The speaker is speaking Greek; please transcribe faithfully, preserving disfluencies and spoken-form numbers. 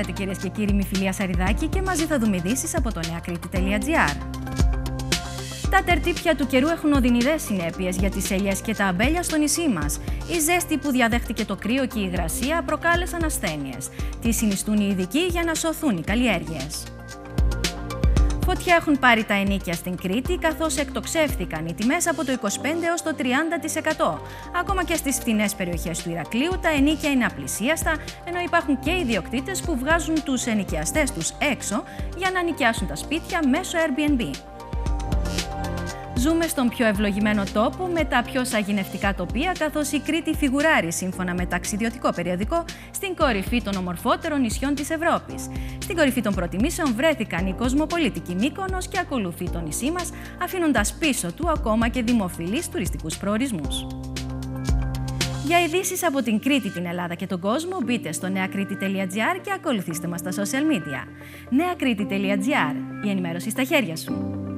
Χαίρετε κυρίες και κύριοι, είμαι η Φιλία Σαριδάκη και μαζί θα δούμε ειδήσεις από το νέα κρίτη τελεία τζι άρ. Τα τερτύπια του καιρού έχουν οδυνηρές συνέπειες για τις ελιές και τα αμπέλια στο νησί μας. Η ζέστη που διαδέχτηκε το κρύο και η υγρασία προκάλεσαν ασθένειες. Τι συνιστούν οι ειδικοί για να σωθούν οι καλλιέργειες. Φωτιά έχουν πάρει τα ενοίκια στην Κρήτη, καθώς εκτοξεύτηκαν οι τιμές από το είκοσι πέντε έως το τριάντα τοις εκατό. Ακόμα και στις φτηνές περιοχές του Ηρακλείου τα ενοίκια είναι απλησίαστα, ενώ υπάρχουν και ιδιοκτήτες που βγάζουν τους ενοικιαστές τους έξω για να νοικιάσουν τα σπίτια μέσω Airbnb. Ζούμε στον πιο ευλογημένο τόπο με τα πιο σαγηνευτικά τοπία, καθώς η Κρήτη φιγουράρει σύμφωνα με ταξιδιωτικό περιοδικό στην κορυφή των ομορφότερων νησιών της Ευρώπης. Στην κορυφή των προτιμήσεων βρέθηκαν η κοσμοπολιτική Μύκονος και ακολουθεί το νησί μας, αφήνοντας πίσω του ακόμα και δημοφιλείς τουριστικούς προορισμούς. Για ειδήσεις από την Κρήτη, την Ελλάδα και τον κόσμο, μπείτε στο νέα κρίτη τελεία τζι άρ και ακολουθήστε μας στα social media. νέα κρίτη τελεία τζι άρ, η ενημέρωση στα χέρια σου.